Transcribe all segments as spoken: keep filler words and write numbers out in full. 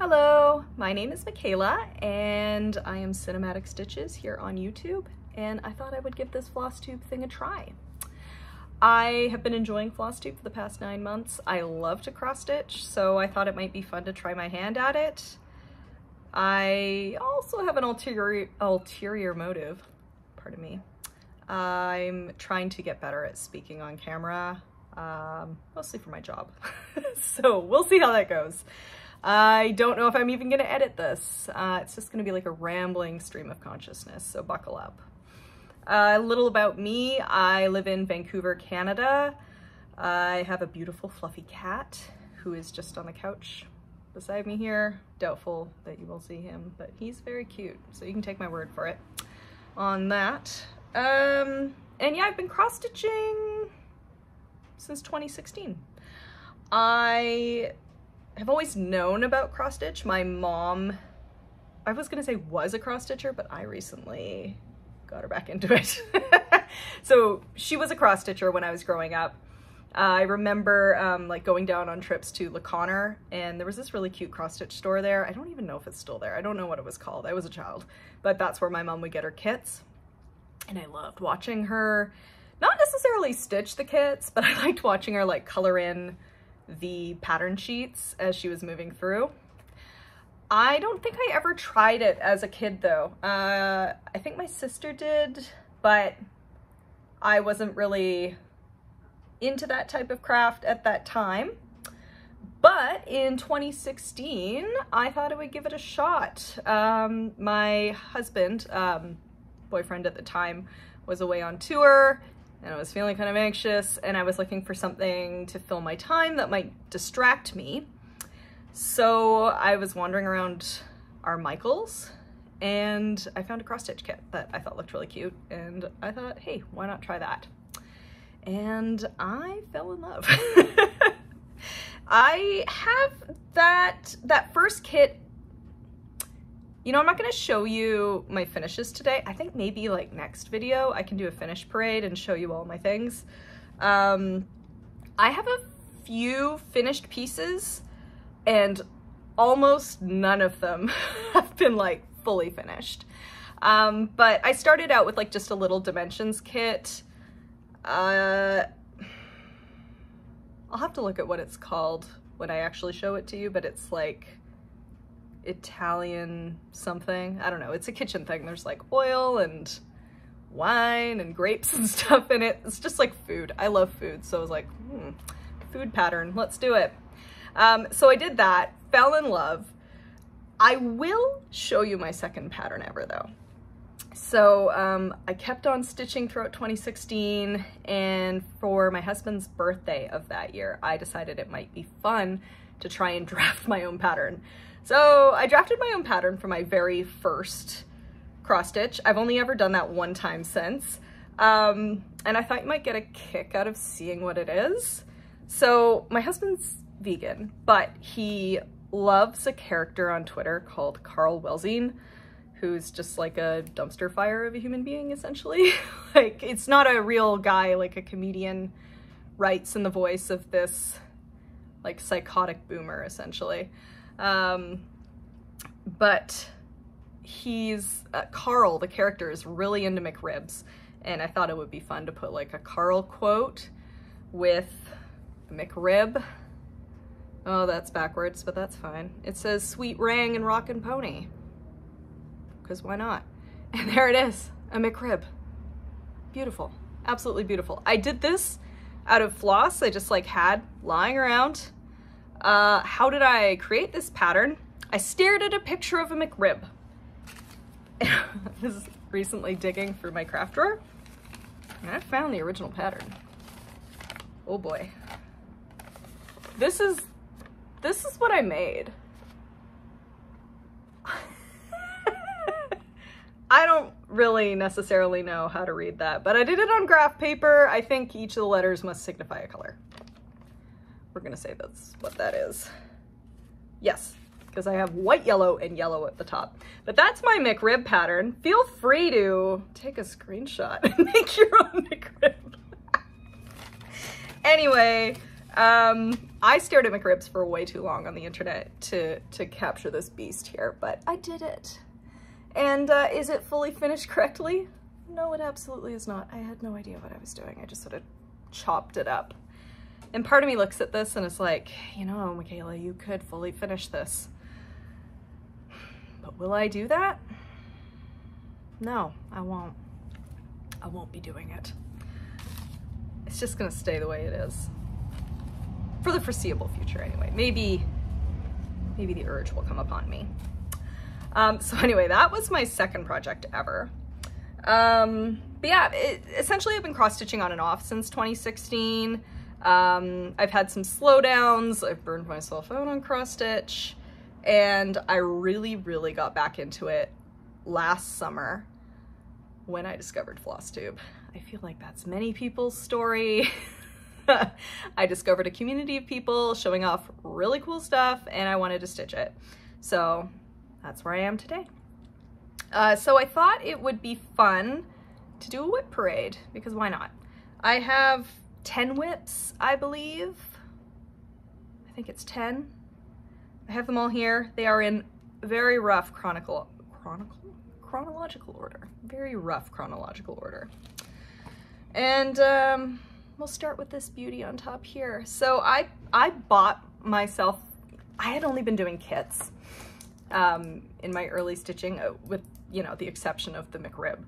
Hello, my name is Michaela and I am Cinematic Stitches here on YouTube, and I thought I would give this floss tube thing a try. I have been enjoying floss tube for the past nine months. I love to cross stitch, so I thought it might be fun to try my hand at it. I also have an ulterior, ulterior motive, pardon me. I'm trying to get better at speaking on camera, um, mostly for my job. So we'll see how that goes. I don't know if I'm even gonna edit this. Uh, it's just gonna be like a rambling stream of consciousness, so buckle up. A uh, little about me, I live in Vancouver, Canada. I have a beautiful fluffy cat who is just on the couch beside me here. Doubtful that you will see him, but he's very cute, so you can take my word for it on that. Um, and yeah, I've been cross-stitching since twenty sixteen. I have always known about cross-stitch. My mom, I was gonna say was a cross-stitcher, but I recently got her back into it. So she was a cross-stitcher when I was growing up. Uh, I remember um, like going down on trips to La Connor, and there was this really cute cross-stitch store there. I don't even know if it's still there. I don't know what it was called. I was a child, but that's where my mom would get her kits. And I loved watching her, not necessarily stitch the kits, but I liked watching her like color in the pattern sheets as she was moving through. I don't think I ever tried it as a kid though. Uh, I think my sister did, but I wasn't really into that type of craft at that time. But in twenty sixteen, I thought I would give it a shot. Um, my husband, um, boyfriend at the time, was away on tour, and I was feeling kind of anxious, and I was looking for something to fill my time that might distract me. So I was wandering around our Michaels and I found a cross stitch kit that I thought looked really cute, and I thought, hey, why not try that? And I fell in love. I have that that first kit. You know, I'm not gonna show you my finishes today. I think maybe like next video, I can do a finish parade and show you all my things. Um, I have a few finished pieces and almost none of them have been like fully finished. Um, but I started out with like just a little Dimensions kit. Uh, I'll have to look at what it's called when I actually show it to you, but it's like Italian something. I don't know. It's a kitchen thing. There's like oil and wine and grapes and stuff in it. It's just like food. I love food. So I was like, hmm, food pattern. Let's do it. Um, so I did that, fell in love. I will show you my second pattern ever though. So um, I kept on stitching throughout twenty sixteen, and for my husband's birthday of that year, I decided it might be fun to try and draft my own pattern. So I drafted my own pattern for my very first cross stitch. I've only ever done that one time since. Um, and I thought you might get a kick out of seeing what it is. So my husband's vegan, but he loves a character on Twitter called Carl Welzien, who's just like a dumpster fire of a human being, essentially. Like, it's not a real guy, like a comedian writes in the voice of this like psychotic boomer, essentially. Um, but he's, uh, Carl, the character, is really into McRibs, and I thought it would be fun to put like a Carl quote with a McRib. Oh, that's backwards, but that's fine. It says sweet rang and rockin' pony, because why not? And there it is, a McRib. Beautiful, absolutely beautiful. I did this out of floss I just like had lying around. Uh, how did I create this pattern? I stared at a picture of a McRib. I was recently digging through my craft drawer, and I found the original pattern. Oh boy. This is, this is what I made. I don't really necessarily know how to read that, but I did it on graph paper. I think each of the letters must signify a color. We're gonna say that's what that is. Yes, because I have white, yellow, and yellow at the top. But that's my McRib pattern. Feel free to take a screenshot and make your own McRib. Anyway, um, I stared at McRibs for way too long on the internet to, to capture this beast here, but I did it. And uh, is it fully finished correctly? No, it absolutely is not. I had no idea what I was doing. I just sort of chopped it up. And part of me looks at this and is like, you know, Michaela, you could fully finish this. But will I do that? No, I won't. I won't be doing it. It's just gonna stay the way it is. For the foreseeable future anyway. Maybe, maybe the urge will come upon me. Um, so anyway, that was my second project ever. Um, but yeah, it, essentially I've been cross-stitching on and off since twenty sixteen. Um, I've had some slowdowns, I've burned myself out on cross-stitch, and I really, really got back into it last summer when I discovered FlossTube. I feel like that's many people's story. I discovered a community of people showing off really cool stuff and I wanted to stitch it. So that's where I am today. Uh, so I thought it would be fun to do a whip parade because why not? I have ten whips, I believe. I think it's ten. I have them all here. They are in very rough chronicle, chronicle? chronological order. Very rough chronological order. And um, we'll start with this beauty on top here. So I, I bought myself, I had only been doing kits um, in my early stitching uh, with, you know, the exception of the McRib.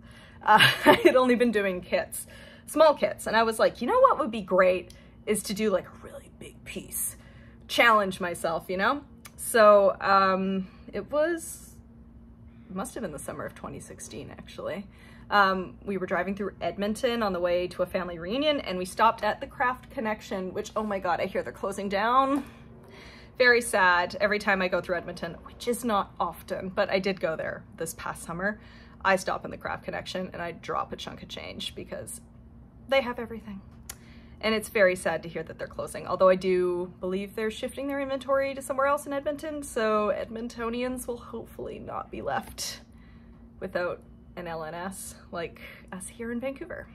Uh, I had only been doing kits, small kits. And I was like, you know what would be great is to do like a really big piece. Challenge myself, you know? So um, it was, it must have been the summer of twenty sixteen actually. Um, we were driving through Edmonton on the way to a family reunion and we stopped at the Craft Connection, which, oh my God, I hear they're closing down. Very sad every time I go through Edmonton, which is not often, but I did go there this past summer. I stop in the Craft Connection and I drop a chunk of change because they have everything. And it's very sad to hear that they're closing, although I do believe they're shifting their inventory to somewhere else in Edmonton, so Edmontonians will hopefully not be left without an L N S like us here in Vancouver.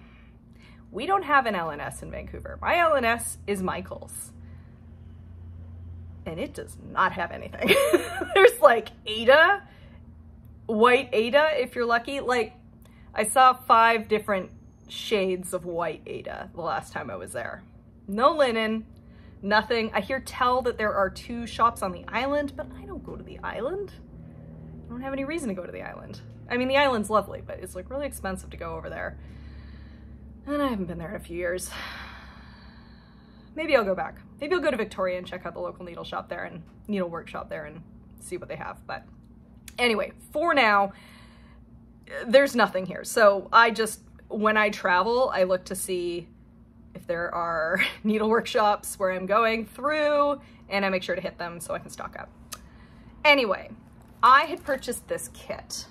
We don't have an L N S in Vancouver. My L N S is Michaels. And it does not have anything. There's like Ada, white Ada, if you're lucky. Like, I saw five different shades of white Ada the last time I was there. No linen, nothing. I hear tell that there are two shops on the island, but I don't go to the island. I don't have any reason to go to the island. I mean, the island's lovely, but it's like really expensive to go over there. And I haven't been there in a few years. Maybe I'll go back. Maybe I'll go to Victoria and check out the local needle shop there and needle workshop there and see what they have. But anyway, for now, there's nothing here. So I just, when I travel, I look to see if there are needle workshops where I'm going through and I make sure to hit them so I can stock up. Anyway, I had purchased this kit.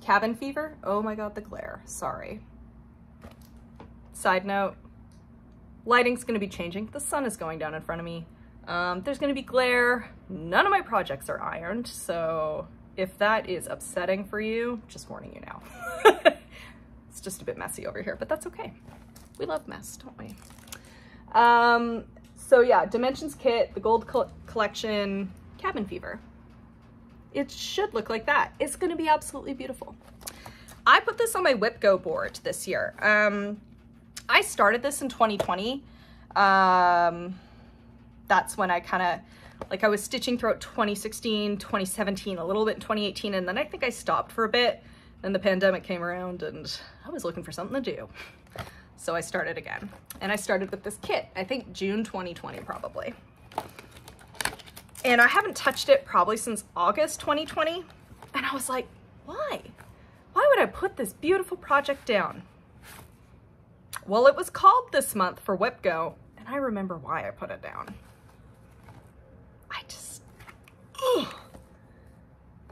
Cabin fever? Oh my God, the glare. Sorry. Side note, lighting's gonna be changing. The sun is going down in front of me. Um, there's gonna be glare. None of my projects are ironed, so if that is upsetting for you, just warning you now. It's just a bit messy over here, but that's okay. We love mess, don't we? Um, so yeah, Dimensions kit, the gold co collection, Cabin Fever. It should look like that. It's gonna be absolutely beautiful. I put this on my WIPGO board this year. Um, I started this in twenty twenty. Um, that's when I kinda, like I was stitching throughout twenty sixteen, twenty seventeen, a little bit in twenty eighteen, and then I think I stopped for a bit. And the pandemic came around and I was looking for something to do. So I started again. And I started with this kit, I think June twenty twenty probably. And I haven't touched it probably since August twenty twenty. And I was like, why? Why would I put this beautiful project down? Well, it was called this month for WIPGO, and I remember why I put it down. I just, ugh.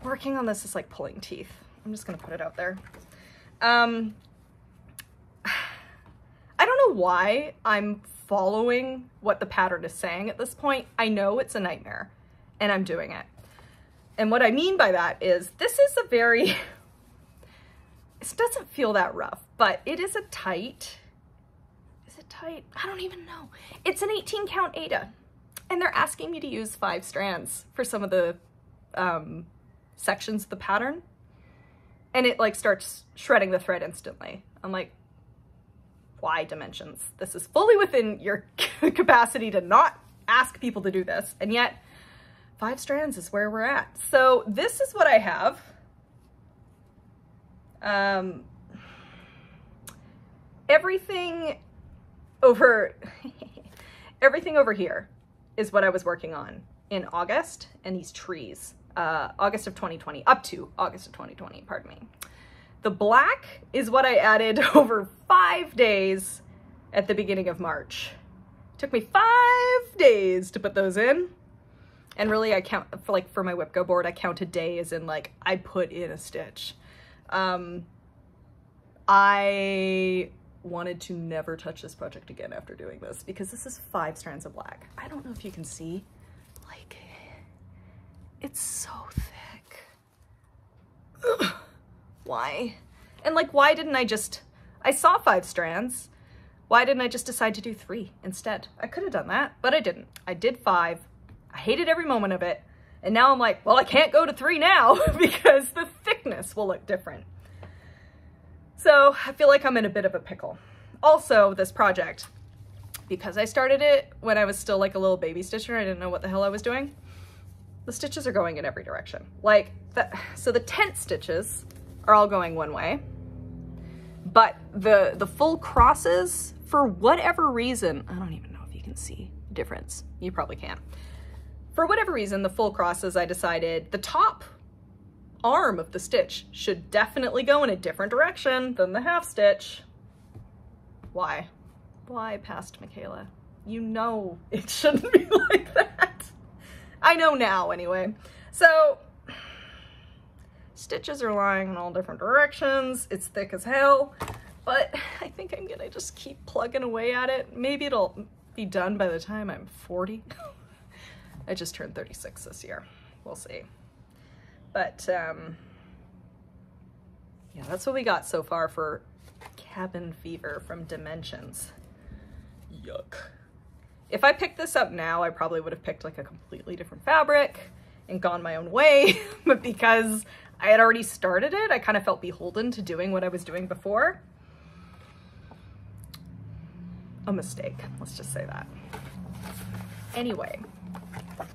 Working on this is like pulling teeth. I'm just gonna put it out there. Um, I don't know why I'm following what the pattern is saying at this point. I know it's a nightmare and I'm doing it. And what I mean by that is this is a very, it doesn't feel that rough, but it is a tight, is it tight? I don't even know. It's an eighteen count Ada. and they're asking me to use five strands for some of the um, sections of the pattern, and it like starts shredding the thread instantly. I'm like, why, Dimensions? This is fully within your capacity to not ask people to do this, and yet five strands is where we're at. So this is what I have. Um, everything over, everything over here is what I was working on in August, and these trees, uh, August of twenty twenty, up to August of twenty twenty, pardon me. The black is what I added over five days at the beginning of March. Took me five days to put those in. And really I count, for like for my WIPGO board, I count a day as in like I put in a stitch. Um, I wanted to never touch this project again after doing this, because this is five strands of black. I don't know if you can see, like, it's so thick. Ugh. Why? And like, why didn't I just, I saw five strands. Why didn't I just decide to do three instead? I could have done that, but I didn't. I did five. I hated every moment of it. And now I'm like, well, I can't go to three now because the thickness will look different. So I feel like I'm in a bit of a pickle. Also, this project, because I started it when I was still like a little baby stitcher, I didn't know what the hell I was doing. The stitches are going in every direction. Like that. So the tent stitches are all going one way, but the, the full crosses, for whatever reason, I don't even know if you can see the difference. You probably can't. For whatever reason, the full crosses, I decided the top arm of the stitch should definitely go in a different direction than the half stitch. Why? Why, past Michaela? You know it shouldn't be like that. I know now anyway. So stitches are lying in all different directions. It's thick as hell, but I think I'm gonna just keep plugging away at it. Maybe it'll be done by the time I'm forty. I just turned thirty-six this year. We'll see. But um, yeah, that's what we got so far for Cabin Fever from Dimensions. Yuck. If I picked this up now, I probably would have picked like a completely different fabric and gone my own way. But because I had already started it, I kind of felt beholden to doing what I was doing before. A mistake, let's just say that. Anyway.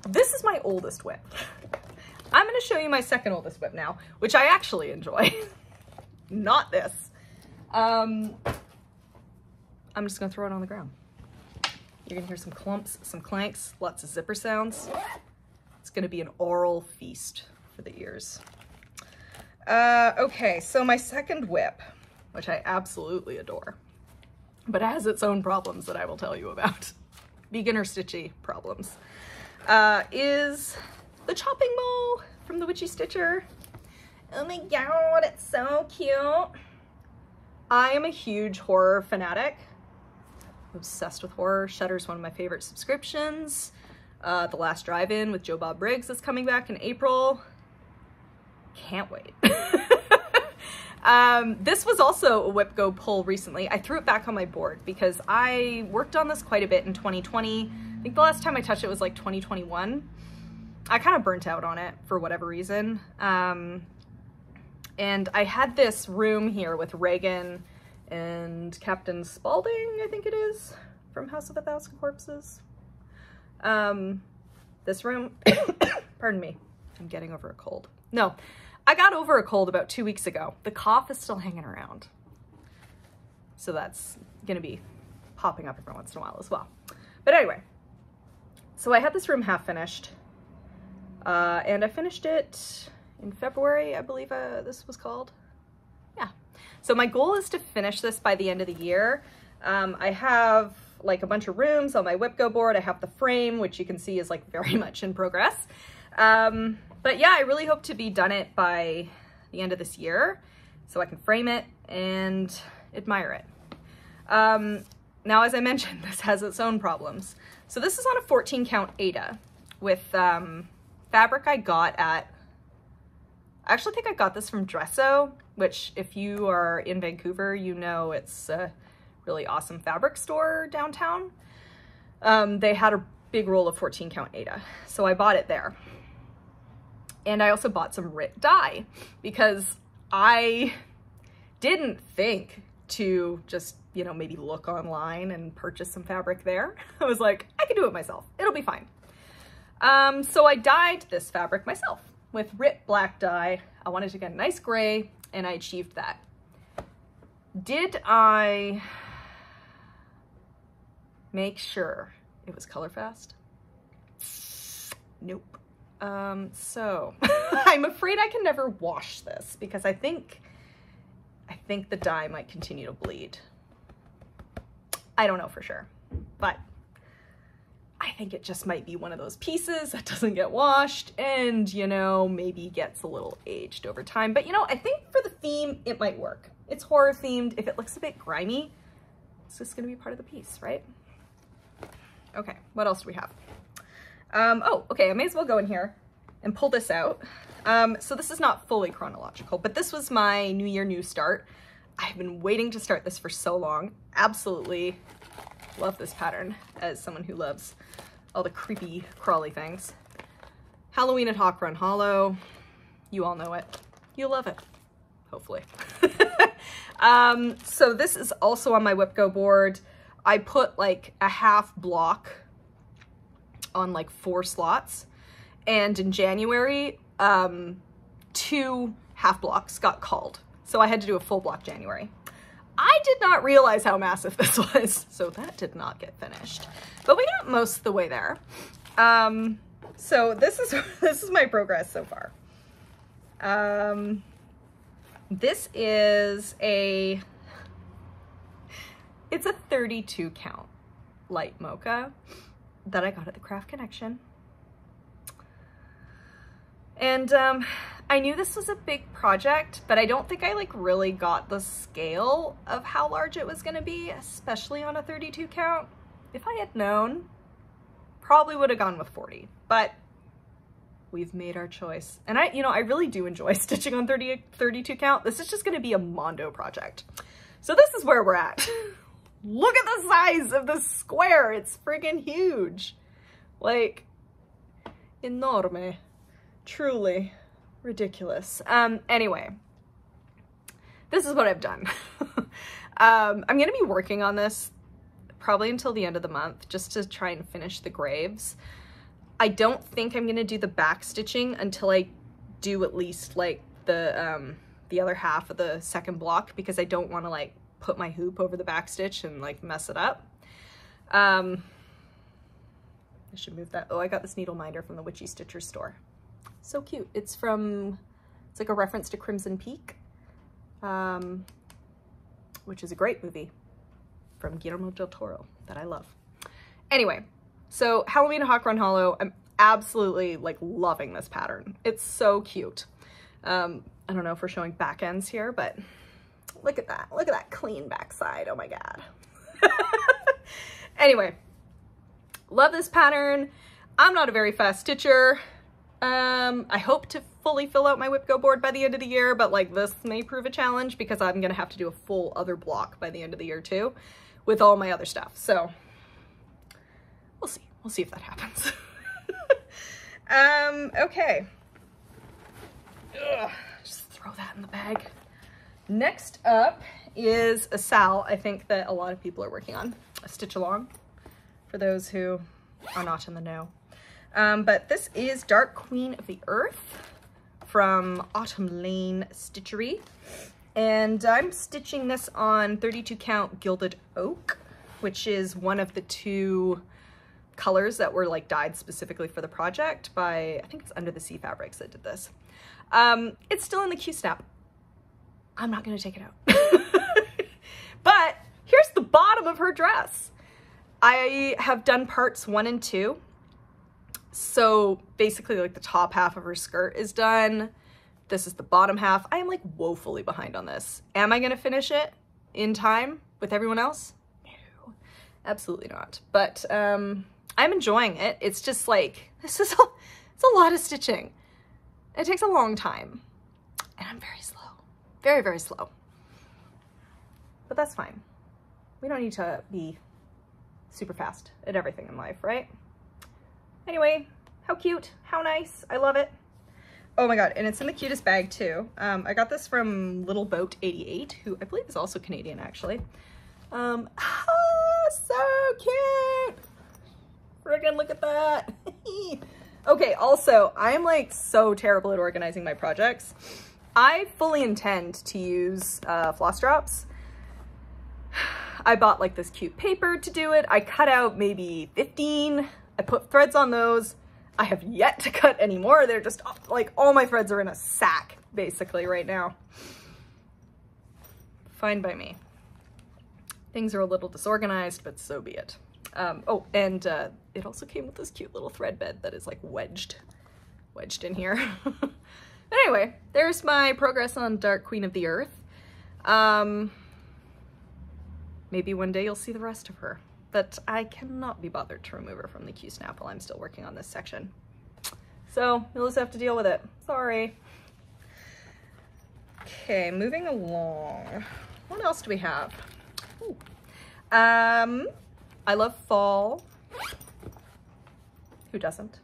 This is my oldest whip. I'm going to show you my second oldest whip now, which I actually enjoy. Not this. Um, I'm just going to throw it on the ground. You're going to hear some clumps, some clanks, lots of zipper sounds. It's going to be an oral feast for the ears. Uh, okay, so my second whip, which I absolutely adore, but it has its own problems that I will tell you about. Beginner stitchy problems. Uh, is the chopping mole from the Witchy Stitcher. Oh my god, it's so cute. I am a huge horror fanatic. I'm obsessed with horror. Shutter's one of my favorite subscriptions. Uh, The Last Drive-In with Joe Bob Briggs is coming back in April. Can't wait. um, this was also a WIPGO pull recently. I threw it back on my board because I worked on this quite a bit in twenty twenty. I think the last time I touched it was like twenty twenty-one. I kind of burnt out on it for whatever reason. Um, and I had this room here with Reagan and Captain Spaulding, I think it is, from House of a Thousand Corpses. Um, this room, pardon me, I'm getting over a cold. No, I got over a cold about two weeks ago. The cough is still hanging around. So that's gonna be popping up every once in a while as well. But anyway. So I had this room half finished, uh, and I finished it in February, I believe uh, this was called. Yeah. So my goal is to finish this by the end of the year. Um, I have like a bunch of rooms on my WIPGO board. I have the frame, which you can see is like very much in progress. Um, but yeah, I really hope to be done it by the end of this year so I can frame it and admire it. Um, now, as I mentioned, this has its own problems. So this is on a fourteen count Ada with um, fabric I got at, I actually think I got this from Dresso, which if you are in Vancouver, you know it's a really awesome fabric store downtown. Um, they had a big roll of fourteen count Aida. So I bought it there. And I also bought some Rit dye because I didn't think to just, you know, maybe look online and purchase some fabric there. I was like, I can do it myself. It'll be fine. Um, so I dyed this fabric myself with Rit black dye. I wanted to get a nice gray and I achieved that. Did I make sure it was color fast? Nope. Um, so I'm afraid I can never wash this because I think, I think the dye might continue to bleed. I don't know for sure, but I think it just might be one of those pieces that doesn't get washed and, you know, maybe gets a little aged over time. But you know, I think for the theme, it might work. It's horror themed. If it looks a bit grimy, it's just gonna be part of the piece, right? Okay, what else do we have? Um, oh, okay, I may as well go in here and pull this out. Um, so this is not fully chronological, but this was my New Year, New Start. I've been waiting to start this for so long. Absolutely love this pattern as someone who loves all the creepy, crawly things. Halloween at Hawkrun Hollow. You all know it. You'll love it, hopefully. um, so this is also on my WIPGO board. I put like a half block on like four slots, and in January um two half blocks got called, so I had to do a full block January. I did not realize how massive this was, so that did not get finished, but we got most of the way there. Um so this is this is my progress so far. Um this is a it's a thirty-two count light mocha that I got at the Craft Connection. And um, I knew this was a big project, but I don't think I like really got the scale of how large it was gonna be, especially on a thirty-two count. If I had known, probably would have gone with forty, but we've made our choice. And I, you know, I really do enjoy stitching on thirty, thirty-two count. This is just gonna be a Mondo project. So this is where we're at. Look at the size of this square. It's friggin' huge. Like, enorme. Truly ridiculous. Um, anyway, this is what I've done. um, I'm gonna be working on this probably until the end of the month just to try and finish the graves. I don't think I'm gonna do the back stitching until I do at least like the, um, the other half of the second block, because I don't wanna like put my hoop over the back stitch and like mess it up. Um, I should move that. Oh, I got this needle minder from the Witchy Stitcher store. So cute. It's from, it's like a reference to Crimson Peak, um, which is a great movie from Guillermo del Toro that I love. Anyway, so Halloween at Hawkrun Hollow. I'm absolutely like loving this pattern. It's so cute. Um, I don't know if we're showing back ends here, but look at that. Look at that clean backside. Oh my God. Anyway, love this pattern. I'm not a very fast stitcher. Um, I hope to fully fill out my WIPGO board by the end of the year, but like this may prove a challenge because I'm going to have to do a full other block by the end of the year too with all my other stuff. So we'll see. We'll see if that happens. um, okay. Ugh, just throw that in the bag. Next up is a S A L I think that a lot of people are working on, a stitch along for those who are not in the know. Um, but this is Dark Queen of the Earth from Autumn Lane Stitchery. And I'm stitching this on thirty-two count Gilded Oak, which is one of the two colors that were like dyed specifically for the project by, I think it's Under the Sea Fabrics that did this. Um, it's still in the Q-snap. I'm not gonna take it out. But here's the bottom of her dress. I have done parts one and two. So basically like the top half of her skirt is done. This is the bottom half. I am like woefully behind on this. Am I gonna finish it in time with everyone else? No, absolutely not. But um, I'm enjoying it. It's just like, this is a, it's a lot of stitching. It takes a long time and I'm very slow. Very, very slow, but that's fine. We don't need to be super fast at everything in life, right? Anyway, how cute, how nice, I love it. Oh my god, and it's in the cutest bag too. Um, I got this from Little Boat eighty-eight, who I believe is also Canadian actually. Um, ah, so cute! Friggin' look at that! Okay, also, I'm like so terrible at organizing my projects. I fully intend to use uh, floss drops. I bought like this cute paper to do it. I cut out maybe fifteen. I put threads on those. I have yet to cut any more. They're just like all my threads are in a sack basically right now. Fine by me. Things are a little disorganized, but so be it. Um, oh, and uh, it also came with this cute little thread bed that is like wedged, wedged in here. But anyway, there's my progress on Dark Queen of the Earth. Um, maybe one day you'll see the rest of her, but I cannot be bothered to remove her from the Q-snap while I'm still working on this section. So you'll just have to deal with it. Sorry. Okay, moving along. What else do we have? Ooh. Um, I love fall. Who doesn't?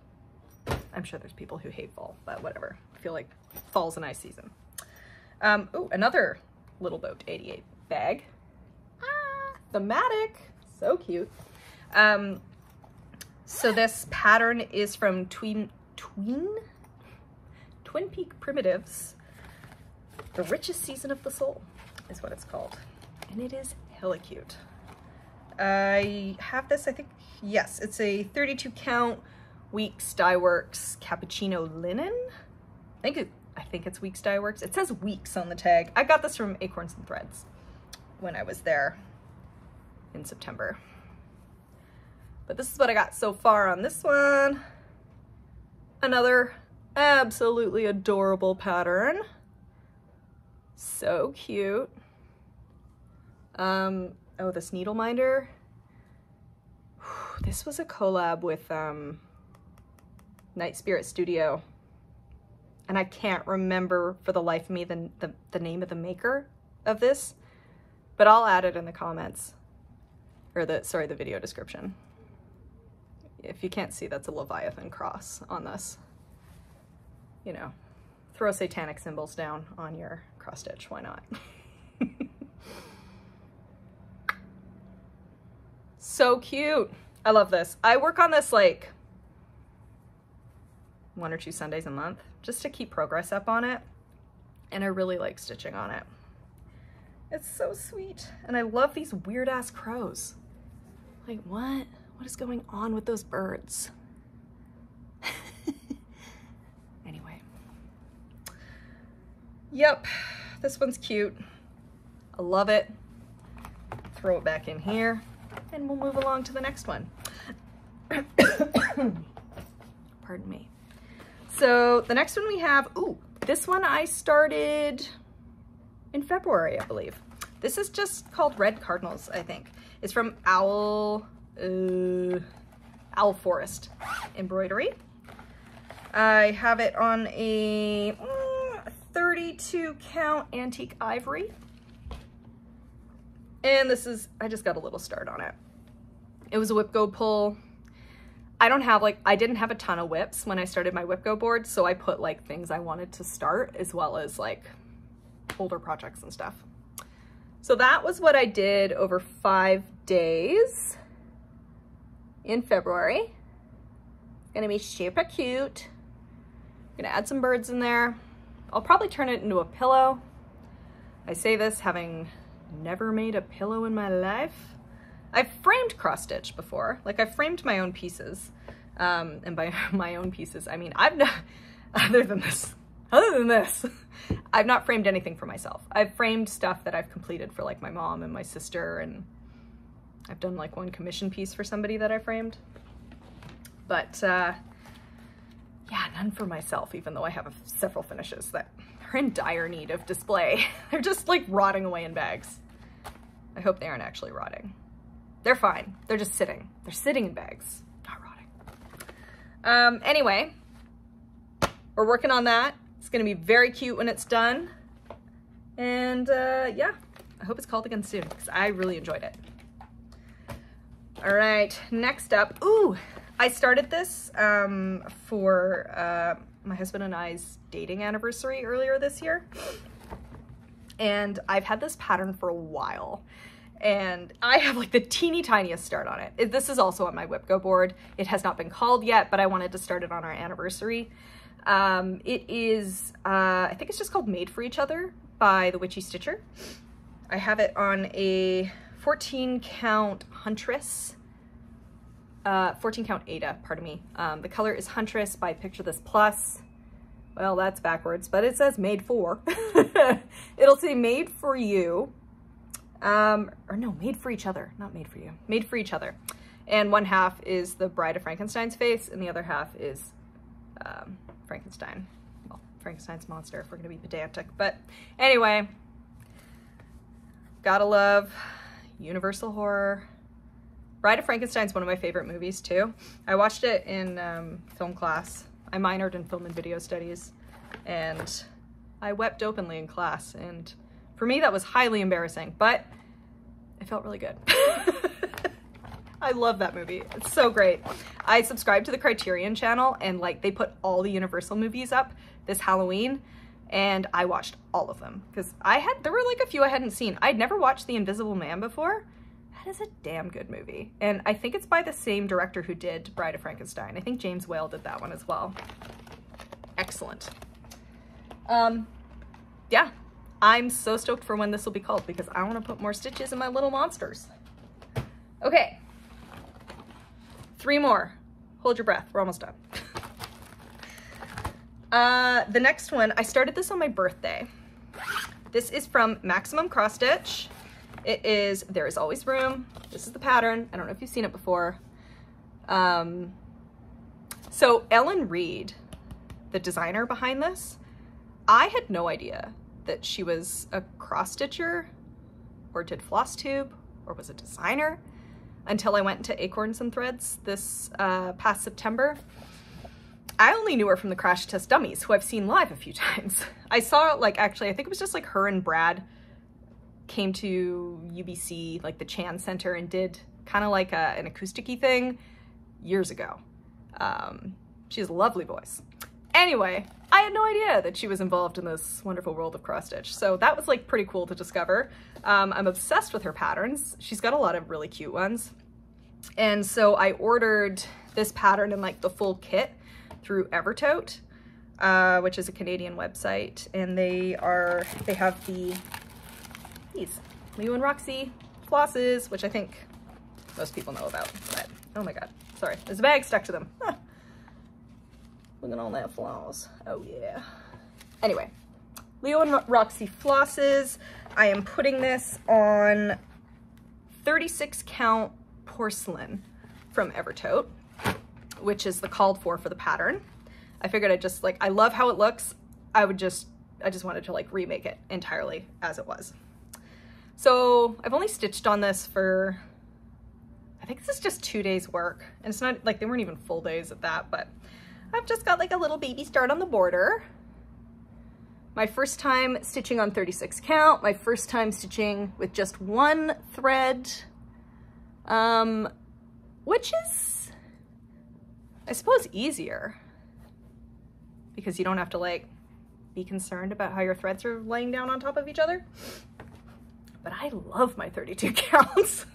I'm sure there's people who hate fall, but whatever. I feel like fall's a nice season. Um, oh, another Little Boat eighty-eight bag. Ah, thematic. So cute. Um, so this pattern is from Tween, Tween? Twin Peak Primitives. The Richest Season of the Soul is what it's called. And it is hella cute. I have this, I think, yes, it's a thirty-two count Weeks Dye Works Cappuccino Linen. I think, it, I think it's Weeks Dye Works. It says Weeks on the tag. I got this from Acorns and Threads when I was there in September. But this is what I got so far on this one. Another absolutely adorable pattern. So cute. Um, oh, this needle minder. Whew, this was a collab with, um, Night Spirit Studio, and I can't remember for the life of me the, the, the name of the maker of this, but I'll add it in the comments, or the, sorry, the video description. If you can't see, that's a Leviathan cross on this. You know, throw satanic symbols down on your cross stitch, why not? So cute, I love this. I work on this like one or two Sundays a month just to keep progress up on it, and I really like stitching on it. It's so sweet, and I love these weird ass crows. Like what? What is going on with those birds? Anyway. Yep, this one's cute. I love it. Throw it back in here and we'll move along to the next one. Pardon me. So the next one we have, ooh, this one I started in February, I believe. This is just called Red Cardinals, I think. It's from Owl, uh, Owl Forest Embroidery. I have it on a mm, thirty-two count antique ivory. And this is, I just got a little start on it. It was a WIPGO pull. I don't have like, I didn't have a ton of whips when I started my WIPGO board, so I put like things I wanted to start as well as like older projects and stuff. So that was what I did over five days in February. Gonna be super cute. Gonna add some birds in there. I'll probably turn it into a pillow. I say this having never made a pillow in my life. I've framed cross-stitch before, like I've framed my own pieces, um, and by my own pieces, I mean, I've not, other than this, other than this, I've not framed anything for myself. I've framed stuff that I've completed for like my mom and my sister, and I've done like one commission piece for somebody that I framed, but uh, yeah, none for myself, even though I have several finishes that are in dire need of display. They're just like rotting away in bags. I hope they aren't actually rotting. They're fine. They're just sitting. They're sitting in bags, not rotting. Um, anyway, we're working on that. It's gonna be very cute when it's done. And uh, yeah, I hope it's called again soon because I really enjoyed it. All right, next up, ooh, I started this um, for uh, my husband and I's dating anniversary earlier this year. And I've had this pattern for a while. And I have like the teeny tiniest start on it. This is also on my WIPGO board. It has not been called yet, but I wanted to start it on our anniversary. Um, it is, uh, I think it's just called Made for Each Other by the Witchy Stitcher. I have it on a fourteen count Huntress, uh, fourteen count Ada, pardon me. Um, the color is Huntress by Picture This Plus. Well, that's backwards, but it says made for. It'll say made for you. Um, or no, made for each other, not made for you, made for each other. And one half is the Bride of Frankenstein's face and the other half is um, Frankenstein. Well, Frankenstein's monster if we're gonna be pedantic. But anyway, gotta love universal horror. Bride of Frankenstein's one of my favorite movies too. I watched it in um, film class. I minored in film and video studies and I wept openly in class, and for me, that was highly embarrassing, but it felt really good. I love that movie. It's so great. I subscribed to the Criterion channel and like they put all the Universal movies up this Halloween, and I watched all of them because I had, there were like a few I hadn't seen. I'd never watched The Invisible Man before. That is a damn good movie. And I think it's by the same director who did Bride of Frankenstein. I think James Whale did that one as well. Excellent. Um, yeah. I'm so stoked for when this will be called because I want to put more stitches in my little monsters. Okay. Three more. Hold your breath. We're almost done. uh, the next one, I started this on my birthday. This is from Maximum Cross Stitch. It is There Is Always Room. This is the pattern. I don't know if you've seen it before. Um, so Ellen Reed, the designer behind this, I had no idea that she was a cross stitcher or did floss tube or was a designer until I went to Acorns and Threads this uh, past September. I only knew her from the Crash Test Dummies, who I've seen live a few times. I saw like, actually, I think it was just like her and Brad came to U B C, like the Chan Center, and did kind of like a, an acoustic-y thing years ago. Um, she has a lovely voice. Anyway, I had no idea that she was involved in this wonderful world of cross stitch. So that was like pretty cool to discover. Um, I'm obsessed with her patterns. She's got a lot of really cute ones. And so I ordered this pattern in like the full kit through Evertote, uh, which is a Canadian website. And they are, they have the, these Leo and Roxy flosses, which I think most people know about, but oh my God, sorry. There's a bag stuck to them. Huh. Look at all that floss. Oh yeah. Anyway, Leo and Roxy flosses. I am putting this on thirty-six count porcelain from Evertote, which is the called for for the pattern. I figured I just like, I love how it looks. I would just, I just wanted to like remake it entirely as it was. So I've only stitched on this for, I think this is just two days work. And it's not like they weren't even full days at that, but I've just got like a little baby start on the border. My first time stitching on thirty-six count, my first time stitching with just one thread, um, which is, I suppose, easier because you don't have to like be concerned about how your threads are laying down on top of each other. But I love my thirty-two counts.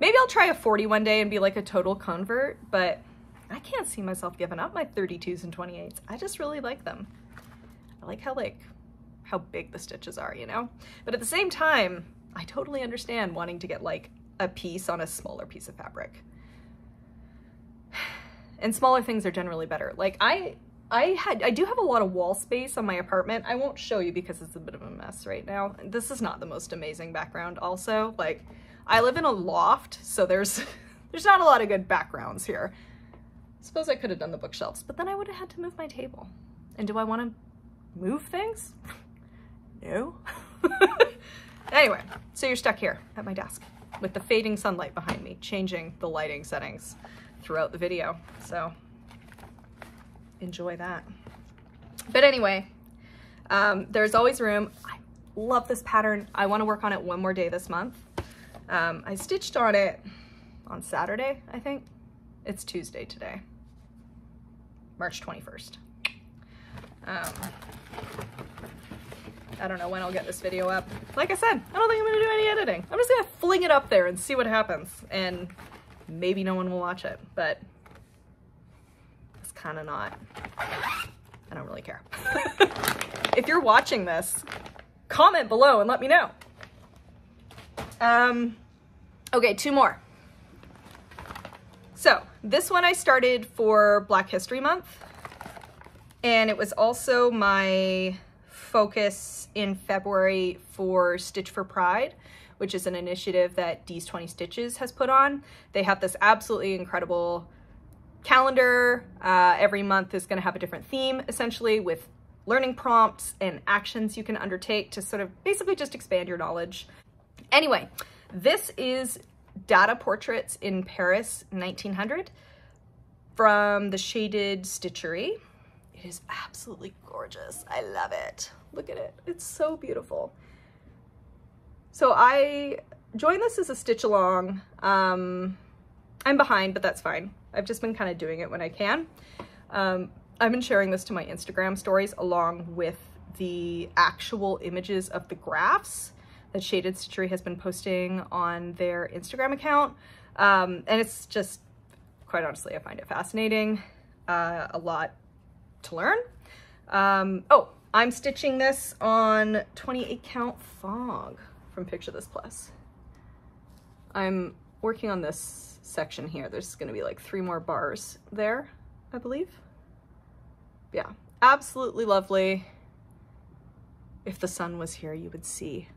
Maybe I'll try a forty one day and be like a total convert, but I can't see myself giving up my thirty-twos and twenty-eights. I just really like them. I like how like, how big the stitches are, you know? But at the same time, I totally understand wanting to get like a piece on a smaller piece of fabric. And smaller things are generally better. Like I, I had, I do have a lot of wall space on my apartment. I won't show you because it's a bit of a mess right now. This is not the most amazing background also. Like I live in a loft, so there's, there's not a lot of good backgrounds here. Suppose I could have done the bookshelves, but then I would have had to move my table. And do I want to move things? No. Anyway, so you're stuck here at my desk with the fading sunlight behind me, changing the lighting settings throughout the video. So enjoy that. But anyway, um, there's always room. I love this pattern. I want to work on it one more day this month. Um, I stitched on it on Saturday, I think. It's Tuesday today, March twenty-first. Um, I don't know when I'll get this video up. Like I said, I don't think I'm gonna do any editing. I'm just gonna fling it up there and see what happens, and maybe no one will watch it, but it's kind of not. I don't really care. If you're watching this, comment below and let me know. Um, okay, two more. So this one I started for Black History Month, and it was also my focus in February for Stitch for Pride, which is an initiative that D's twenty Stitches has put on. They have this absolutely incredible calendar. Uh, every month is going to have a different theme, essentially, with learning prompts and actions you can undertake to sort of basically just expand your knowledge. Anyway, this is Data Portraits in Paris nineteen hundred from the Shaded Stitchery. It is absolutely gorgeous. I love it. Look at it. It's so beautiful. So I joined this as a stitch along. Um, I'm behind, but that's fine. I've just been kind of doing it when I can. Um, I've been sharing this to my Instagram stories along with the actual images of the graphs that Shaded Stitchery has been posting on their Instagram account. Um, and it's just, quite honestly, I find it fascinating. Uh, a lot to learn. Um, oh, I'm stitching this on twenty-eight count Fog from Picture This Plus. I'm working on this section here. There's gonna be like three more bars there, I believe. Yeah, absolutely lovely. If the sun was here, you would see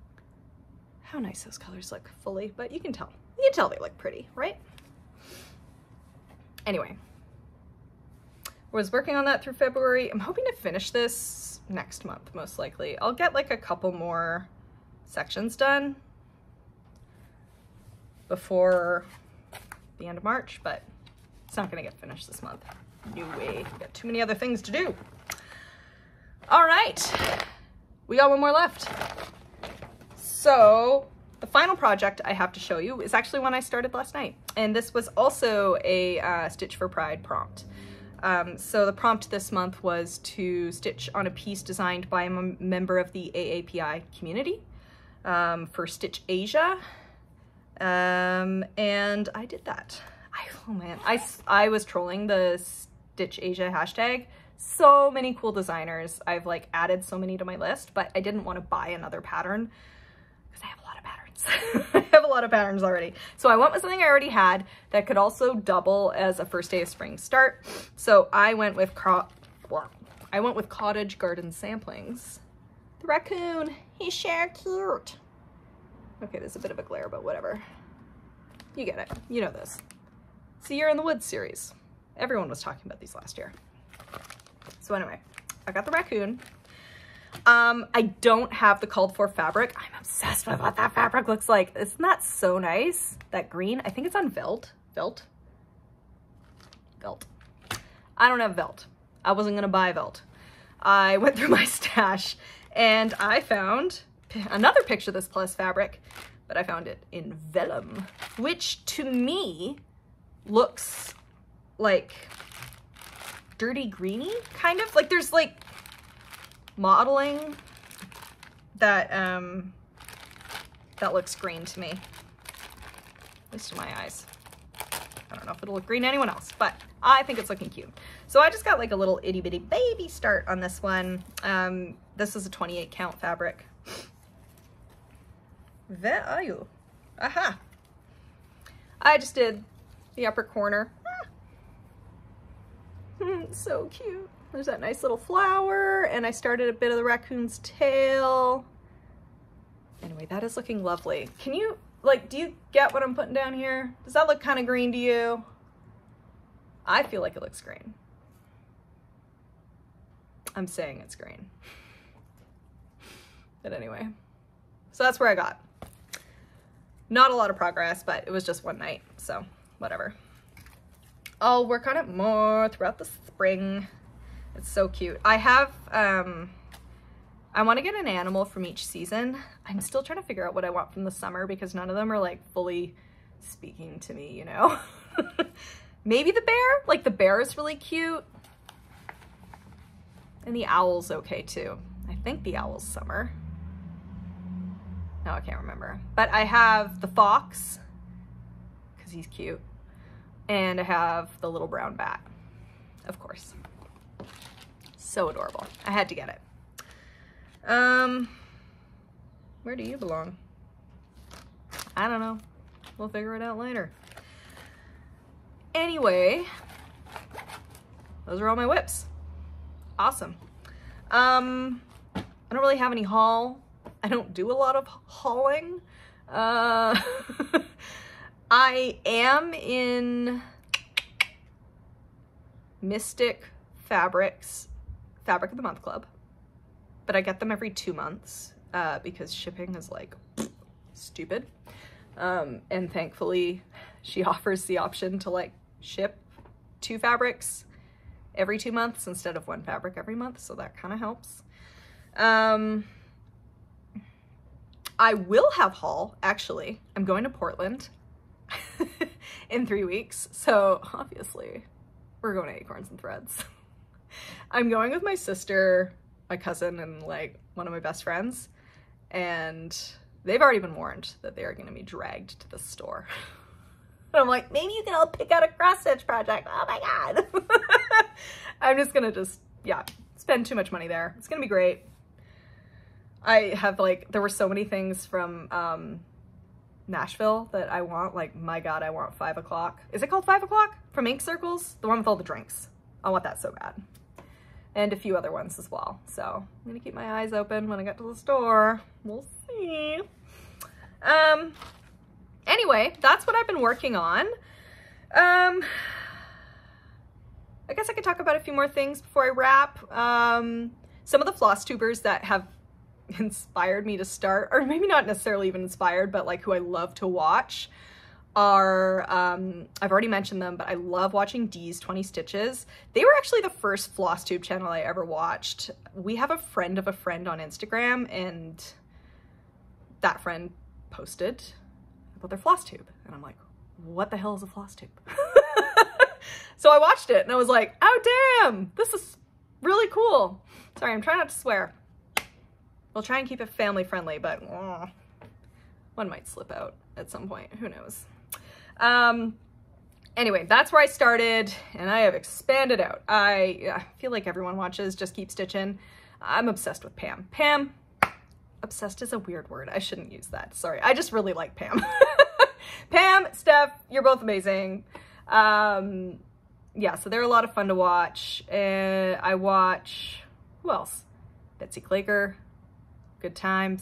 how nice those colors look fully, but you can tell. You can tell they look pretty, right? Anyway, was working on that through February. I'm hoping to finish this next month, most likely. I'll get like a couple more sections done before the end of March, but it's not gonna get finished this month. No way, got too many other things to do. All right, we got one more left. So the final project I have to show you is actually one I started last night. And this was also a uh, Stitch for Pride prompt. Um, so the prompt this month was to stitch on a piece designed by a member of the A A P I community um, for Stitch Asia. Um, and I did that. I, oh man, I, I was trolling the Stitch Asia hashtag. So many cool designers. I've like added so many to my list, but I didn't want to buy another pattern. I have a lot of patterns. I have a lot of patterns already. So I went with something I already had that could also double as a first day of spring start. So I went with cro I went with Cottage Garden Samplings. The raccoon, he's so cute. Okay, there's a bit of a glare, but whatever. You get it. You know this. It's the Year in the Woods series. Everyone was talking about these last year. So anyway, I got the raccoon. Um, I don't have the called for fabric. I'm obsessed with what that fabric looks like. Isn't that so nice? That green, I think it's on Velt. Velt? Velt. I don't have Velt. I wasn't gonna buy Velt. I went through my stash and I found another Picture This Plus fabric, but I found it in Vellum, which to me looks like dirty greeny, kind of. Like there's like modeling that um that looks green to me, at least in my eyes. I don't know if it'll look green to anyone else, but I think it's looking cute. So I just got like a little itty bitty baby start on this one. Um this is a twenty-eight count fabric. Where are you? Aha, I just did the upper corner. Ah. So cute. There's that nice little flower, and I started a bit of the raccoon's tail. Anyway, that is looking lovely. Can you, like, do you get what I'm putting down here? Does that look kind of green to you? I feel like it looks green. I'm saying it's green. But anyway, so that's where I got. Not a lot of progress, but it was just one night, so whatever. I'll work on it more throughout the spring. It's so cute. I have, um, I want to get an animal from each season. I'm still trying to figure out what I want from the summer because none of them are like fully speaking to me, you know? Maybe the bear? Like, the bear is really cute. And the owl's okay, too. I think the owl's summer. No, I can't remember. But I have the fox, because he's cute. And I have the little brown bat, of course. So adorable. I had to get it. Um, where do you belong? I don't know. We'll figure it out later. Anyway, those are all my whips. Awesome. Um, I don't really have any haul. I don't do a lot of hauling. Uh, I am in Mystic Fabrics, Fabric of the Month Club, but I get them every two months uh, because shipping is like stupid. Um, and thankfully she offers the option to like ship two fabrics every two months instead of one fabric every month. So that kind of helps. Um, I will have haul, actually. I'm going to Portland in three weeks. So obviously we're going to Acorns and Threads. I'm going with my sister, my cousin, and like one of my best friends. And they've already been warned that they are going to be dragged to the store. And I'm like, maybe you can all pick out a cross-stitch project. Oh my God. I'm just going to just, yeah, spend too much money there. It's going to be great. I have like, there were so many things from um, Nashville that I want. Like, my God, I want five o'clock. Is it called five o'clock? From Ink Circles? The one with all the drinks. I want that so bad. And a few other ones as well. So I'm gonna keep my eyes open when I get to the store. We'll see. Um, anyway, that's what I've been working on. Um, I guess I could talk about a few more things before I wrap. Um, some of the floss tubers that have inspired me to start, or maybe not necessarily even inspired, but like who I love to watch are, um, I've already mentioned them, but I love watching Dee's twenty stitches. They were actually the first floss tube channel I ever watched. We have a friend of a friend on Instagram, and that friend posted about their floss tube. And I'm like, what the hell is a floss tube? So I watched it and I was like, oh damn, this is really cool. Sorry, I'm trying not to swear. We'll try and keep it family friendly, but uh, one might slip out at some point, who knows. Um, anyway, that's where I started, and I have expanded out. I, I feel like everyone watches Just Keep Stitching. I'm obsessed with Pam. Pam, obsessed is a weird word. I shouldn't use that, sorry. I just really like Pam. Pam, Steph, you're both amazing. Um, yeah, so they're a lot of fun to watch. And I watch, who else? Betsy Klager, good times.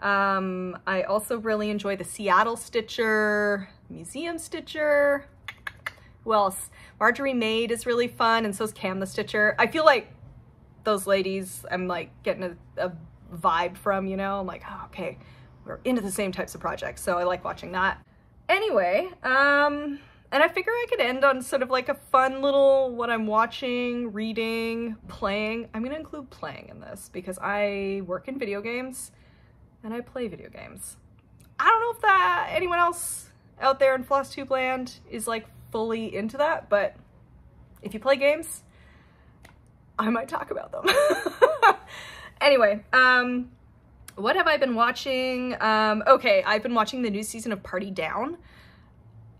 Um, I also really enjoy the Seattle Stitcher, Museum Stitcher. Who else? Marjorie Maid is really fun, and so is Cam the Stitcher. I feel like those ladies I'm like getting a, a vibe from, you know? I'm like, oh, okay, we're into the same types of projects, so I like watching that. Anyway, um, and I figure I could end on sort of like a fun little what I'm watching, reading, playing. I'm gonna include playing in this because I work in video games. And I play video games. I don't know if that anyone else out there in floss tube land is like fully into that, but if you play games, I might talk about them. Anyway, um, what have I been watching? Um, okay, I've been watching the new season of Party Down.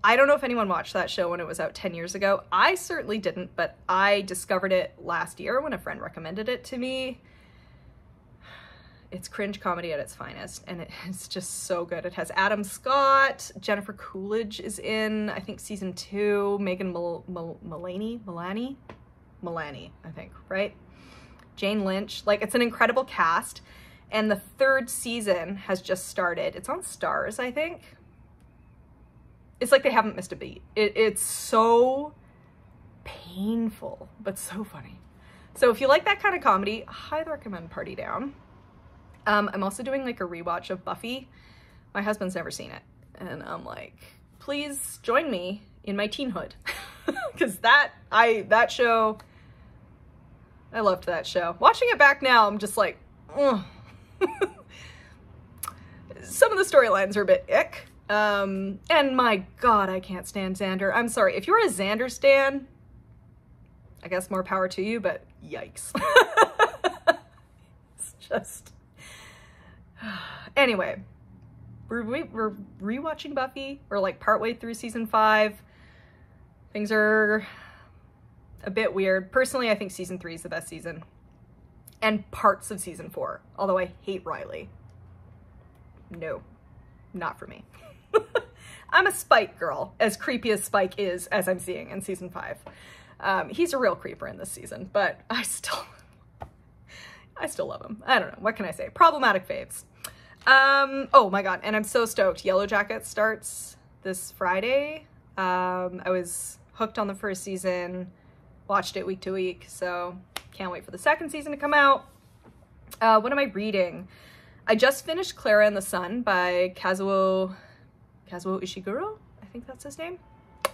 I don't know if anyone watched that show when it was out ten years ago. I certainly didn't, but I discovered it last year when a friend recommended it to me. It's cringe comedy at its finest, and it's just so good. It has Adam Scott, Jennifer Coolidge is in, I think, season two, Megan Mul Mul Mulaney, Mulaney, Mulaney, I think, right? Jane Lynch. Like, it's an incredible cast, and the third season has just started. It's on Stars, I think. It's like they haven't missed a beat. It, it's so painful, but so funny. So if you like that kind of comedy, I highly recommend Party Down. Um, I'm also doing like a rewatch of Buffy. My husband's never seen it. And I'm like, please join me in my teenhood. Cause that, I, that show, I loved that show. Watching it back now, I'm just like, ugh. Some of the storylines are a bit ick. Um, and my God, I can't stand Xander. I'm sorry. If you're a Xander stan, I guess more power to you, but yikes. It's just... Anyway, we're, we're rewatching Buffy. We're like partway through season five. Things are a bit weird. Personally, I think season three is the best season. And parts of season four. Although I hate Riley. No, not for me. I'm a Spike girl, as creepy as Spike is, as I'm seeing in season five. Um, he's a real creeper in this season, but I still, I still love him. I don't know. What can I say? Problematic faves. Um, oh my God. And I'm so stoked. Yellow Jacket starts this Friday. Um, I was hooked on the first season, watched it week to week. So can't wait for the second season to come out. Uh, what am I reading? I just finished Clara and the Sun by Kazuo, Kazuo Ishiguro. I think that's his name. I'm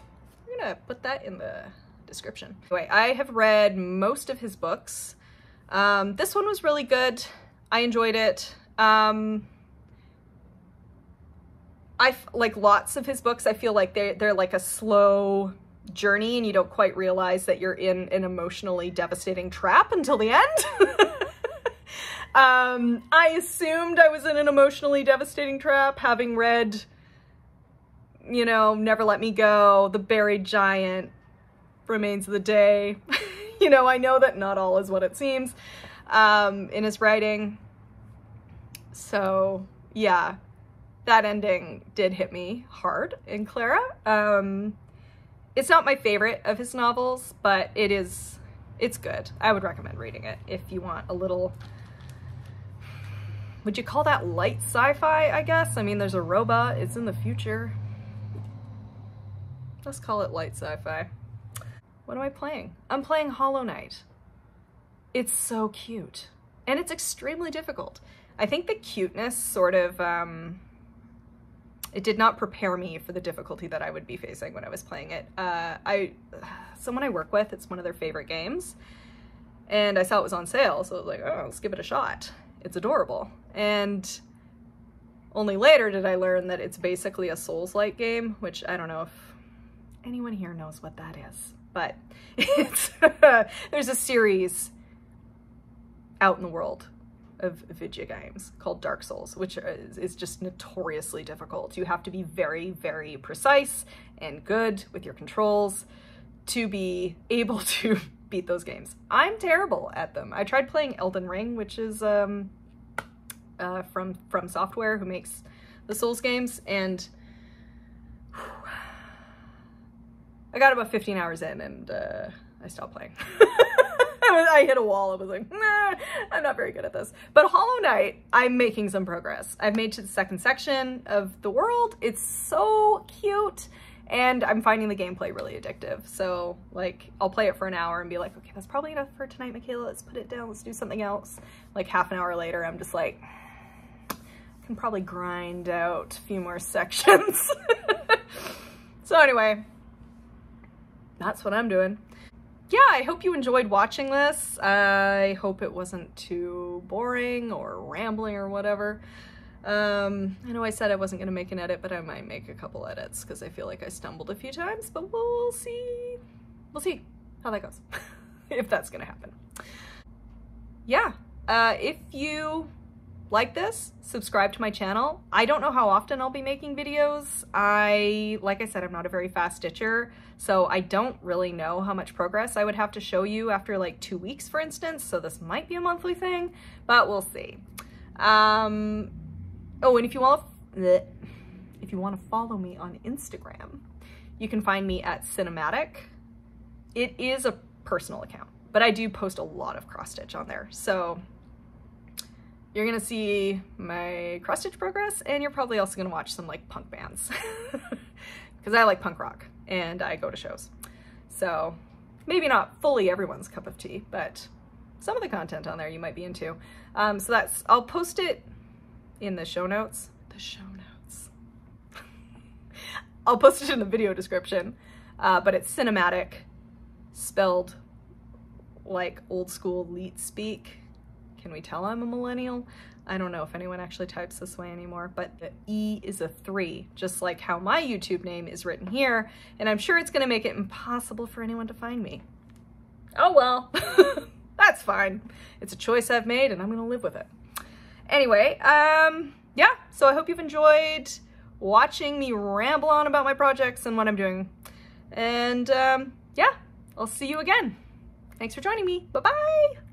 going to put that in the description. Anyway, I have read most of his books. Um, this one was really good. I enjoyed it. Um, I like lots of his books. I feel like they they're like a slow journey, and you don't quite realize that you're in an emotionally devastating trap until the end. um, I assumed I was in an emotionally devastating trap, having read, you know, Never Let Me Go, The Buried Giant, Remains of the Day. You know, I know that not all is what it seems um, in his writing. So yeah, that ending did hit me hard in Clara. Um, it's not my favorite of his novels, but it is, it's good. I would recommend reading it if you want a little, would you call that light sci-fi, I guess? I mean, there's a robot, it's in the future. Let's call it light sci-fi. What am I playing? I'm playing Hollow Knight. It's so cute. And it's extremely difficult. I think the cuteness sort of, um, it did not prepare me for the difficulty that I would be facing when I was playing it. Uh, I, someone I work with, it's one of their favorite games. And I saw it was on sale, so I was like, oh, let's give it a shot. It's adorable. And only later did I learn that it's basically a Souls-like game, which I don't know if anyone here knows what that is. But it's, there's a series out in the world of video games called Dark Souls, which is, is just notoriously difficult. You have to be very, very precise and good with your controls to be able to beat those games. I'm terrible at them. I tried playing Elden Ring, which is um, uh, from From Software, who makes the Souls games, and whew, I got about fifteen hours in and uh, I stopped playing. I, was, I hit a wall. I was like, nah, I'm not very good at this. But Hollow Knight, I'm making some progress. I've made to the second section of the world. It's so cute. And I'm finding the gameplay really addictive. So like, I'll play it for an hour and be like, okay, that's probably enough for tonight, Michaela. Let's put it down. Let's do something else. Like half an hour later, I'm just like, I can probably grind out a few more sections. So anyway, that's what I'm doing. Yeah, I hope you enjoyed watching this. I hope it wasn't too boring or rambling or whatever. Um, I know I said I wasn't gonna make an edit, but I might make a couple edits because I feel like I stumbled a few times, but we'll see. We'll see how that goes, if that's gonna happen. Yeah, uh, if you like this, subscribe to my channel. I don't know how often I'll be making videos. I, like I said, I'm not a very fast stitcher, so I don't really know how much progress I would have to show you after like two weeks, for instance, so this might be a monthly thing, but we'll see. Um, oh, and if you all, if you want to follow me on Instagram, you can find me at Cinematic. It is a personal account, but I do post a lot of cross-stitch on there, so you're gonna see my cross-stitch progress, and you're probably also gonna watch some like punk bands because I like punk rock and I go to shows. So maybe not fully everyone's cup of tea, but some of the content on there you might be into. Um, so that's, I'll post it in the show notes. The show notes. I'll post it in the video description, uh, but it's Cinematic, spelled like old school leet speak. Can we tell I'm a millennial? I don't know if anyone actually types this way anymore, but the E is a three, just like how my YouTube name is written here, and I'm sure it's gonna make it impossible for anyone to find me. Oh well, that's fine. It's a choice I've made and I'm gonna live with it. Anyway, um, yeah, so I hope you've enjoyed watching me ramble on about my projects and what I'm doing. And um, yeah, I'll see you again. Thanks for joining me, bye-bye.